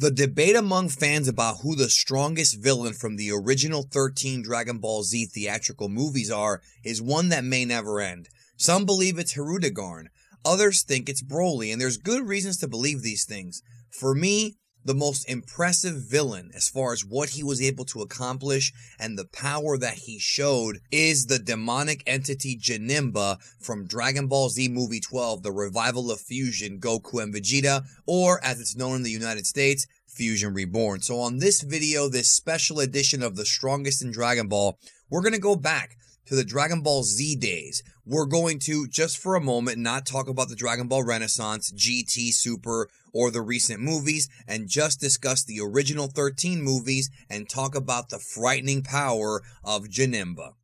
The debate among fans about who the strongest villain from the original 13 Dragon Ball Z theatrical movies are is one that may never end. Some believe it's Hirudegarn, others think it's Broly, and there's good reasons to believe these things. For me, the most impressive villain as far as what he was able to accomplish and the power that he showed is the demonic entity Janemba from Dragon Ball Z Movie 12, The Revival of Fusion, Goku and Vegeta, or as it's known in the United States, Fusion Reborn. So on this video, this special edition of The Strongest in Dragon Ball, we're going to go back to the Dragon Ball Z days. We're going to, just for a moment, not talk about the Dragon Ball Renaissance, GT, Super, or the recent movies, and just discuss the original 13 movies and talk about the frightening power of Janemba.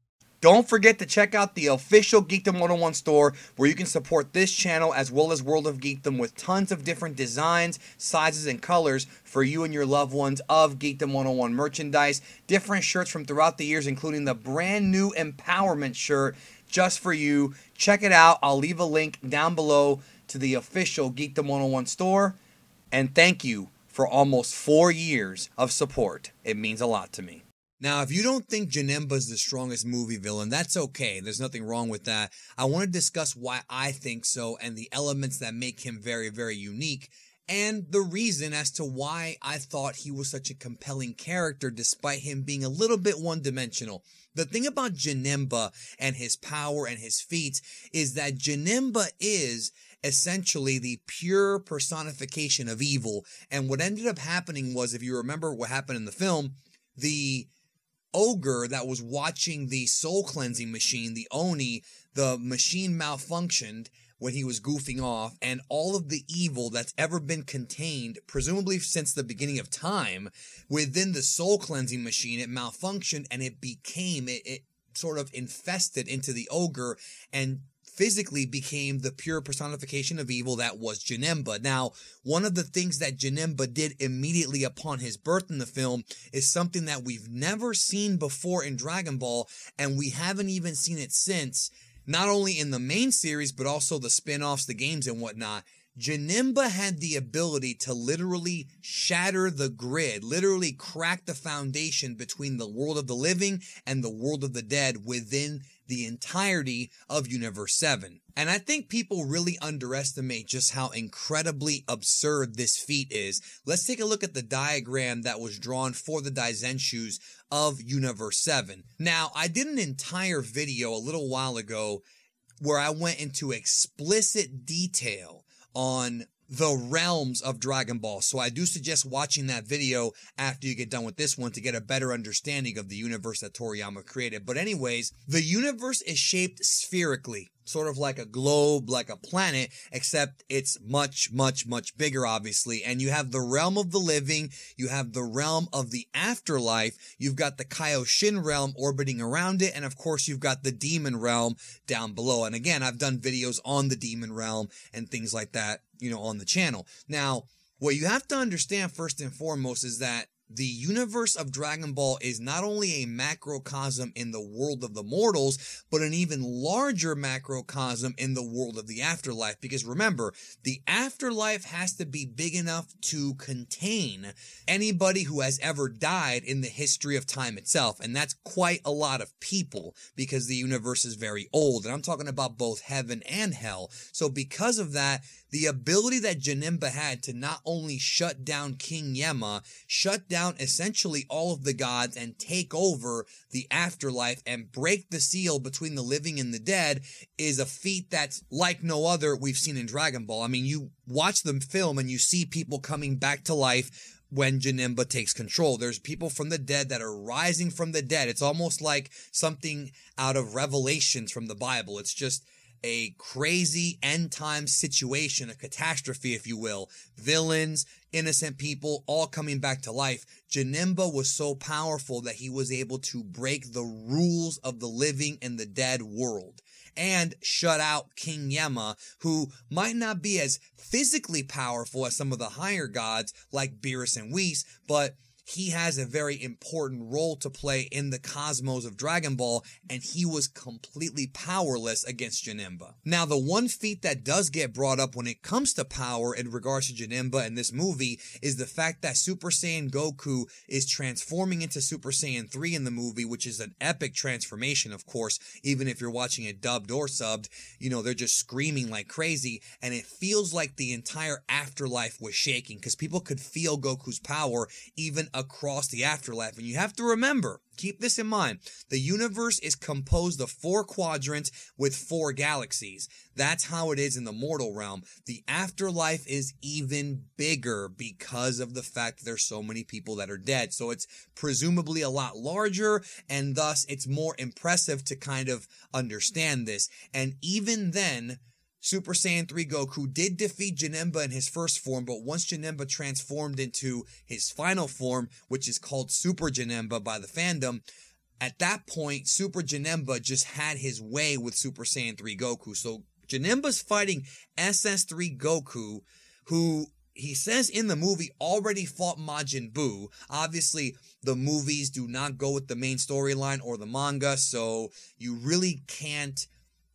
Don't forget to check out the official Geekdom 101 store where you can support this channel as well as World of Geekdom with tons of different designs, sizes, and colors for you and your loved ones of Geekdom 101 merchandise. Different shirts from throughout the years, including the brand new Empowerment shirt just for you. Check it out. I'll leave a link down below to the official Geekdom 101 store. And thank you for almost 4 years of support. It means a lot to me. Now, if you don't think Janemba's the strongest movie villain, that's okay. There's nothing wrong with that. I want to discuss why I think so and the elements that make him very, very unique and the reason as to why I thought he was such a compelling character despite him being a little bit one-dimensional. The thing about Janemba and his power and his feats is that Janemba is essentially the pure personification of evil. And what ended up happening was, if you remember what happened in the film, the ogre that was watching the soul cleansing machine, the Oni, the machine malfunctioned when he was goofing off, and all of the evil that's ever been contained, presumably since the beginning of time, within the soul cleansing machine, it malfunctioned and it became, it sort of infested into the ogre and physically became the pure personification of evil that was Janemba. Now, one of the things that Janemba did immediately upon his birth in the film is something that we've never seen before in Dragon Ball, and we haven't even seen it since, not only in the main series, but also the spin-offs, the games, and whatnot. Janemba had the ability to literally shatter the grid, literally crack the foundation between the world of the living and the world of the dead within the entirety of Universe 7. And I think people really underestimate just how incredibly absurd this feat is. Let's take a look at the diagram that was drawn for the Dai Zenshus of Universe 7. Now, I did an entire video a little while ago where I went into explicit detail on the realms of Dragon Ball. So I do suggest watching that video after you get done with this one to get a better understanding of the universe that Toriyama created. But anyways, the universe is shaped spherically, sort of like a globe, like a planet, except it's much, much, much bigger, obviously. And you have the realm of the living, you have the realm of the afterlife, you've got the Kaioshin realm orbiting around it, and of course you've got the demon realm down below. And again, I've done videos on the demon realm and things like that, you know, on the channel. Now, what you have to understand first and foremost is that the universe of Dragon Ball is not only a macrocosm in the world of the mortals, but an even larger macrocosm in the world of the afterlife. Because remember, the afterlife has to be big enough to contain anybody who has ever died in the history of time itself. And that's quite a lot of people because the universe is very old. And I'm talking about both heaven and hell. So because of that, the ability that Janemba had to not only shut down King Yemma, shut down essentially all of the gods and take over the afterlife and break the seal between the living and the dead is a feat that's like no other we've seen in Dragon Ball. I mean, you watch the film and you see people coming back to life when Janemba takes control. There's people from the dead that are rising from the dead. It's almost like something out of Revelations from the Bible. It's just a crazy end-time situation, a catastrophe, if you will. Villains, innocent people, all coming back to life. Janemba was so powerful that he was able to break the rules of the living and the dead world and shut out King Yemma, who might not be as physically powerful as some of the higher gods like Beerus and Whis, but he has a very important role to play in the cosmos of Dragon Ball, and he was completely powerless against Janemba. Now, the one feat that does get brought up when it comes to power in regards to Janemba in this movie is the fact that Super Saiyan Goku is transforming into Super Saiyan 3 in the movie, which is an epic transformation, of course, even if you're watching it dubbed or subbed. You know, they're just screaming like crazy, and it feels like the entire afterlife was shaking because people could feel Goku's power even across the afterlife. And you have to remember, keep this in mind, the universe is composed of 4 quadrants with 4 galaxies. That's how it is in the mortal realm. The afterlife is even bigger because of the fact that there's so many people that are dead. So it's presumably a lot larger, and thus it's more impressive to kind of understand this. And even then, Super Saiyan 3 Goku did defeat Janemba in his first form, but once Janemba transformed into his final form, which is called Super Janemba by the fandom, at that point, Super Janemba just had his way with Super Saiyan 3 Goku. So Janemba's fighting SS3 Goku, who he says in the movie already fought Majin Buu. Obviously, the movies do not go with the main storyline or the manga, so you really can't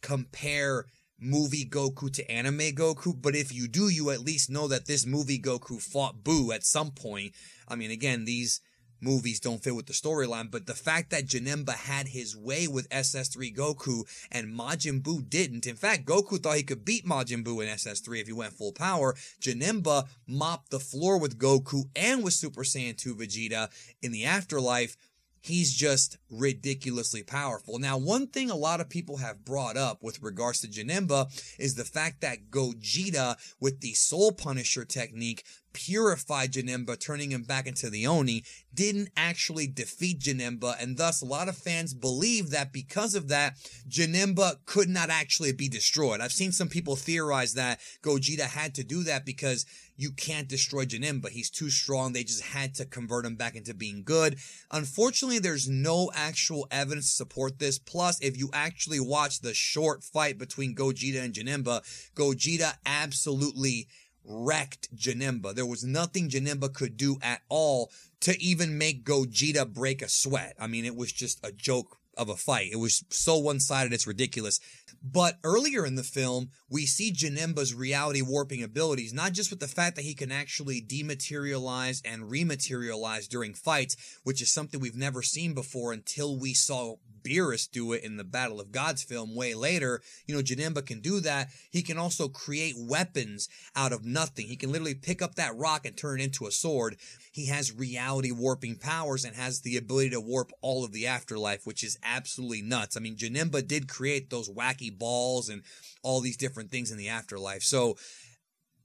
compare movie Goku to anime Goku, but if you do, you at least know that this movie Goku fought Buu at some point. I mean, again, these movies don't fit with the storyline, but the fact that Janemba had his way with SS3 Goku and Majin Buu didn't. In fact, Goku thought he could beat Majin Buu in SS3 if he went full power. Janemba mopped the floor with Goku and with Super Saiyan 2 Vegeta in the afterlife. He's just ridiculously powerful. Now, one thing a lot of people have brought up with regards to Janemba is the fact that Gogeta, with the Soul Punisher technique, purified Janemba, turning him back into the Oni, didn't actually defeat Janemba, and thus a lot of fans believe that because of that, Janemba could not actually be destroyed. I've seen some people theorize that Gogeta had to do that because you can't destroy Janemba. He's too strong. They just had to convert him back into being good. Unfortunately, there's no actual evidence to support this. Plus, if you actually watch the short fight between Gogeta and Janemba, Gogeta absolutely wrecked Janemba. There was nothing Janemba could do at all to even make Gogeta break a sweat. I mean, it was just a joke of a fight. It was so one-sided, it's ridiculous. But earlier in the film, we see Janemba's reality warping abilities, not just with the fact that he can actually dematerialize and rematerialize during fights, which is something we've never seen before until we saw Beerus do it in the Battle of Gods film way later. You know, Janemba can do that. He can also create weapons out of nothing. He can literally pick up that rock and turn it into a sword. He has reality warping powers and has the ability to warp all of the afterlife, which is absolutely nuts. I mean, Janemba did create those wacky balls and all these different things in the afterlife. So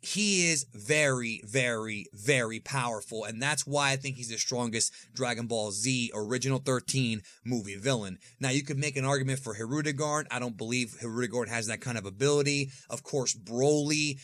he is very, very, very powerful, and that's why I think he's the strongest Dragon Ball Z original 13 movie villain. Now, you could make an argument for Hirudegarn. I don't believe Hirudegarn has that kind of ability. Of course, Broly,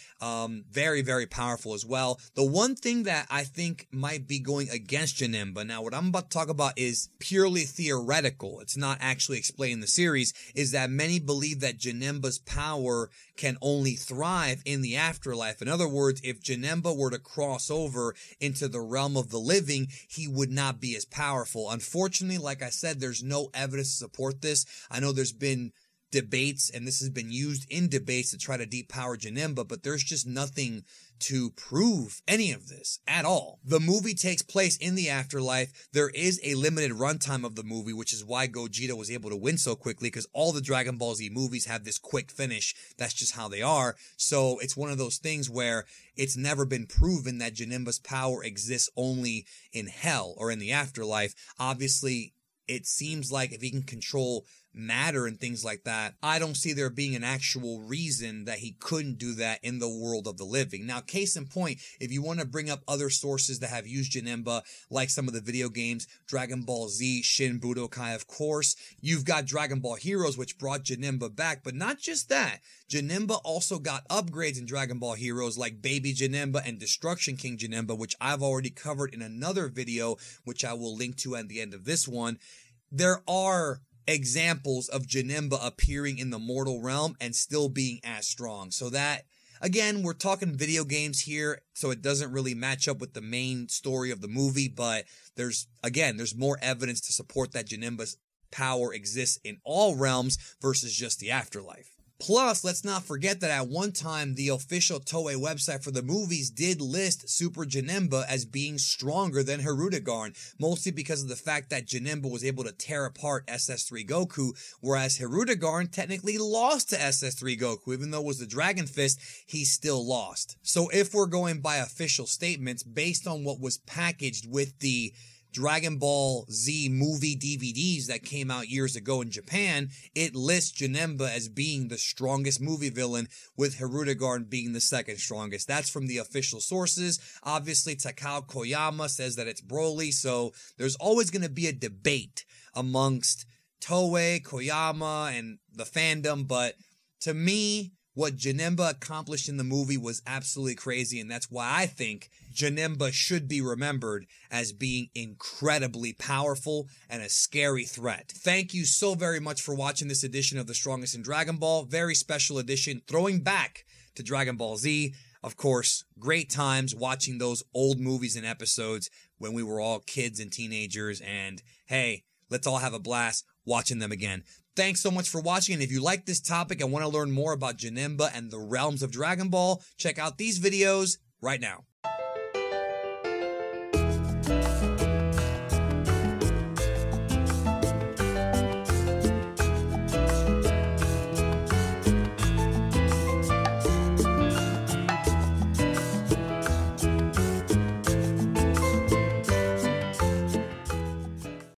very, very powerful as well. The one thing that I think might be going against Janemba, now what I'm about to talk about is purely theoretical, it's not actually explained in the series, is that many believe that Janemba's power can only thrive in the afterlife. In other words, if Janemba were to cross over into the realm of the living, he would not be as powerful. Unfortunately, like I said, there's no evidence to support this. I know there's been debates, and this has been used in debates to try to depower Janemba, but there's just nothing to prove any of this at all. The movie takes place in the afterlife. There is a limited runtime of the movie, which is why Gogeta was able to win so quickly, because all the Dragon Ball Z movies have this quick finish. That's just how they are. So it's one of those things where it's never been proven that Janemba's power exists only in hell or in the afterlife. Obviously, it seems like if he can control matter and things like that, I don't see there being an actual reason that he couldn't do that in the world of the living. Now, case in point, if you want to bring up other sources that have used Janemba, like some of the video games, Dragon Ball Z, Shin Budokai, of course, you've got Dragon Ball Heroes, which brought Janemba back, but not just that. Janemba also got upgrades in Dragon Ball Heroes like Baby Janemba and Destruction King Janemba, which I've already covered in another video, which I will link to at the end of this one. There are examples of Janemba appearing in the mortal realm and still being as strong. So that, Again, we're talking video games here, so it doesn't really match up with the main story of the movie, but there's more evidence to support that Janemba's power exists in all realms versus just the afterlife. Plus, let's not forget that at one time, the official Toei website for the movies did list Super Janemba as being stronger than Hirudegarn, mostly because of the fact that Janemba was able to tear apart SS3 Goku, whereas Hirudegarn technically lost to SS3 Goku. Even though it was the Dragon Fist, he still lost. So if we're going by official statements, based on what was packaged with the Dragon Ball Z movie DVDs that came out years ago in Japan, it lists Janemba as being the strongest movie villain, with Hirudegarn being the second strongest. That's from the official sources. Obviously, Takao Koyama says that it's Broly, so there's always going to be a debate amongst Toei, Koyama, and the fandom, but to me, what Janemba accomplished in the movie was absolutely crazy, and that's why I think Janemba should be remembered as being incredibly powerful and a scary threat. Thank you so very much for watching this edition of The Strongest in Dragon Ball. Very special edition, throwing back to Dragon Ball Z. Of course, great times watching those old movies and episodes when we were all kids and teenagers, and hey, let's all have a blast watching them again. Thanks so much for watching, and if you like this topic and want to learn more about Janemba and the realms of Dragon Ball, check out these videos right now.